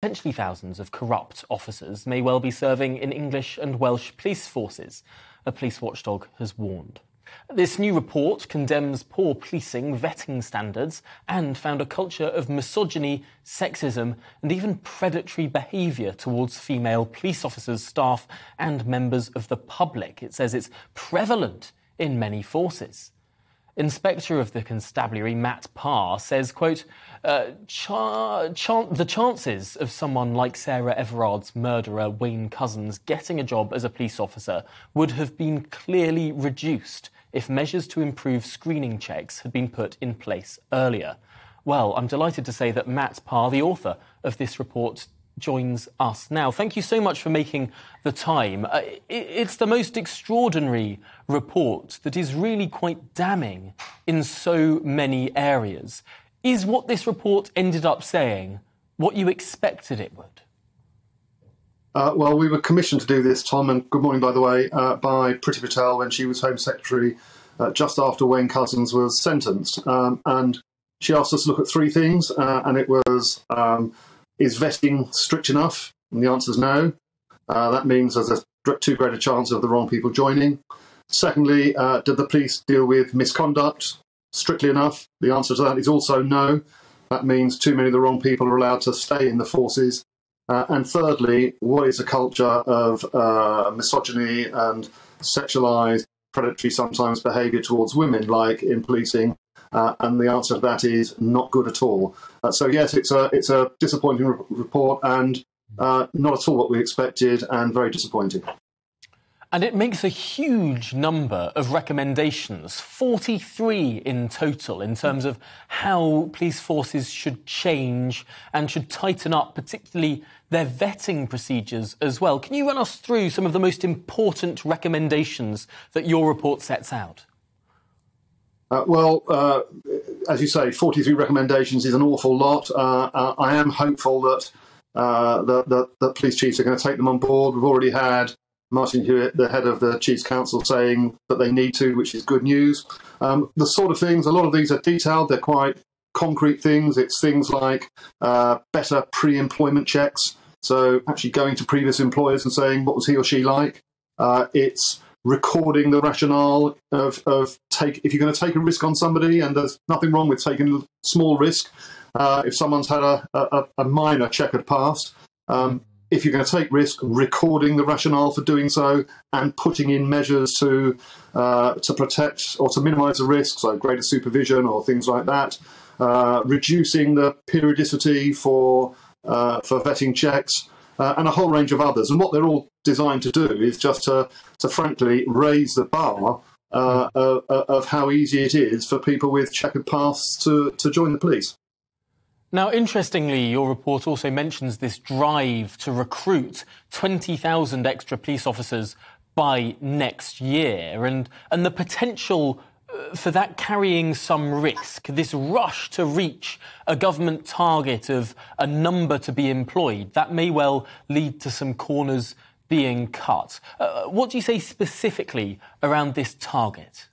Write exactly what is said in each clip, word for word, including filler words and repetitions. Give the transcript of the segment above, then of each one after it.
Potentially thousands of corrupt officers may well be serving in English and Welsh police forces, a police watchdog has warned. This new report condemns poor policing, vetting standards, and found a culture of misogyny, sexism, and even predatory behaviour towards female police officers, staff, and members of the public. It says it's prevalent in many forces. Inspector of the Constabulary Matt Parr says, quote, uh, cha chan the chances of someone like Sarah Everard's murderer Wayne Cousins getting a job as a police officer would have been clearly reduced if measures to improve screening checks had been put in place earlier. Well, I'm delighted to say that Matt Parr, the author of this report, joins us now. Thank you so much for making the time. Uh, it, it's the most extraordinary report that is really quite damning in so many areas. Is what this report ended up saying what you expected it would? Uh, well, we were commissioned to do this, Tom, and good morning, by the way, uh, by Priti Patel when she was Home Secretary uh, just after Wayne Cousins was sentenced. Um, and she asked us to look at three things, uh, and it was... Um, Is vetting strict enough? And the answer is no. Uh, that means there's a too great a chance of the wrong people joining. Secondly, uh, did the police deal with misconduct strictly enough? The answer to that is also no. That means too many of the wrong people are allowed to stay in the forces. Uh, and thirdly, what is a culture of uh, misogyny and sexualized, predatory sometimes behaviour towards women, like in policing? Uh, and the answer to that is not good at all. Uh, so yes, it's a it's a disappointing re report and uh, not at all what we expected, and very disappointing. And it makes a huge number of recommendations, forty-three in total, in terms of how police forces should change and should tighten up, particularly their vetting procedures as well. Can you run us through some of the most important recommendations that your report sets out? Uh, well, uh, as you say, forty-three recommendations is an awful lot. Uh, uh, I am hopeful that, uh, that, that that police chiefs are going to take them on board. We've already had Martin Hewitt, the head of the Chiefs Council, saying that they need to, which is good news. Um, the sort of things, a lot of these are detailed. They're quite concrete things. It's things like uh, better pre-employment checks. So actually going to previous employers and saying what was he or she like. Uh, it's recording the rationale of, of take if you're going to take a risk on somebody, and there's nothing wrong with taking a small risk. Uh, if someone's had a, a, a minor checkered past, um, if you're going to take risk, recording the rationale for doing so and putting in measures to uh, to protect or to minimise the risk, so greater supervision or things like that. Uh, reducing the periodicity for uh, for vetting checks. Uh, and a whole range of others. And what they're all designed to do is just to, to frankly, raise the bar uh, uh, of how easy it is for people with checkered pasts to, to join the police. Now, interestingly, your report also mentions this drive to recruit twenty thousand extra police officers by next year, and, and the potential for that carrying some risk, this rush to reach a government target of a number to be employed, that may well lead to some corners being cut. Uh, what do you say specifically around this target?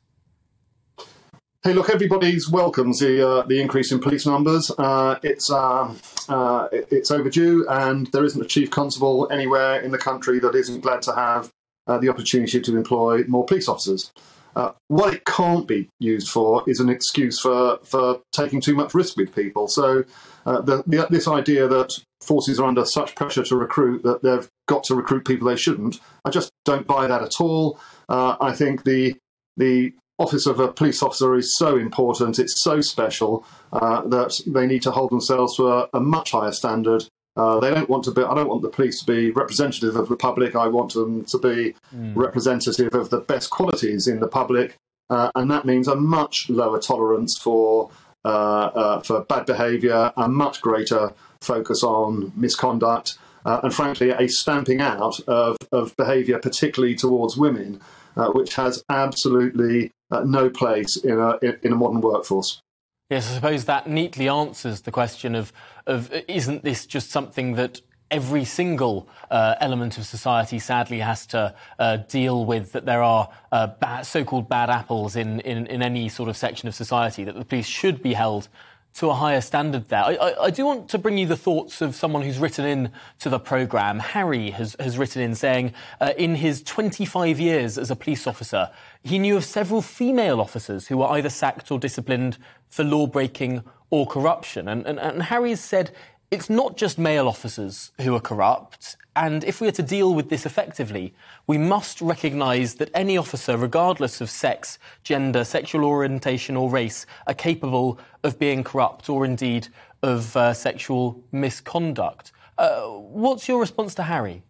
Hey, look, everybody's welcomes the, uh, the increase in police numbers. Uh, it's, uh, uh, it's overdue, and there isn't a chief constable anywhere in the country that isn't glad to have uh, the opportunity to employ more police officers. Uh, what it can't be used for is an excuse for, for taking too much risk with people. So uh, the, the, this idea that forces are under such pressure to recruit that they've got to recruit people they shouldn't, I just don't buy that at all. Uh, I think the, the office of a police officer is so important, it's so special, uh, that they need to hold themselves to a, a much higher standard. Uh, they don't want to be. I don't want the police to be representative of the public. I want them to be mm. representative of the best qualities in the public, uh, and that means a much lower tolerance for uh, uh, for bad behaviour, a much greater focus on misconduct, uh, and frankly, a stamping out of of behaviour, particularly towards women, uh, which has absolutely uh, no place in a in a modern workforce. Yes, I suppose that neatly answers the question of, of isn't this just something that every single uh, element of society sadly has to uh, deal with, that there are uh, bad, so-called bad apples in, in, in any sort of section of society, that the police should be held to a higher standard there. I, I, I do want to bring you the thoughts of someone who's written in to the programme. Harry has, has written in saying, uh, in his twenty-five years as a police officer, he knew of several female officers who were either sacked or disciplined for law-breaking or corruption. And, and, and Harry's said it's not just male officers who are corrupt, and if we are to deal with this effectively, we must recognise that any officer, regardless of sex, gender, sexual orientation or race, are capable of being corrupt or indeed of uh, sexual misconduct. Uh, what's your response to Harry?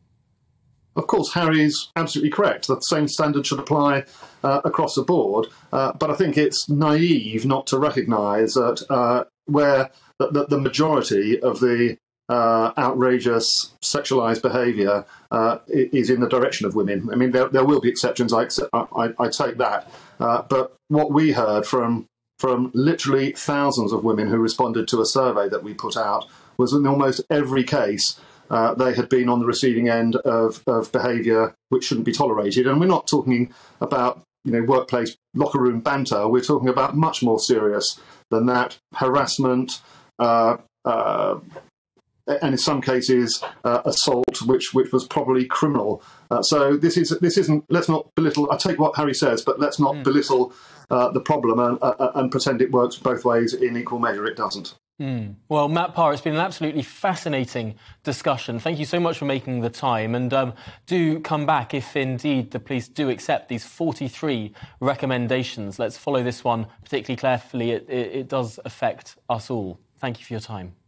Of course, Harry's absolutely correct. That same standard should apply uh, across the board. Uh, but I think it's naive not to recognise that uh, where the, the majority of the uh, outrageous sexualised behaviour uh, is in the direction of women. I mean, there, there will be exceptions. I, I, I take that. Uh, but what we heard from from literally thousands of women who responded to a survey that we put out was in almost every case Uh, they had been on the receiving end of, of behaviour which shouldn't be tolerated. And we're not talking about, you know, workplace locker room banter. We're talking about much more serious than that. Harassment, uh, uh, and in some cases uh, assault, which which was probably criminal. Uh, so this is this isn't. Let's not belittle. I take what Harry says, but let's not mm. belittle uh, the problem and, uh, and pretend it works both ways in equal measure. It doesn't. Mm. Well, Matt Parr, it's been an absolutely fascinating discussion. Thank you so much for making the time, and um, do come back if indeed the police do accept these forty-three recommendations. Let's follow this one particularly carefully. It, it, it does affect us all. Thank you for your time.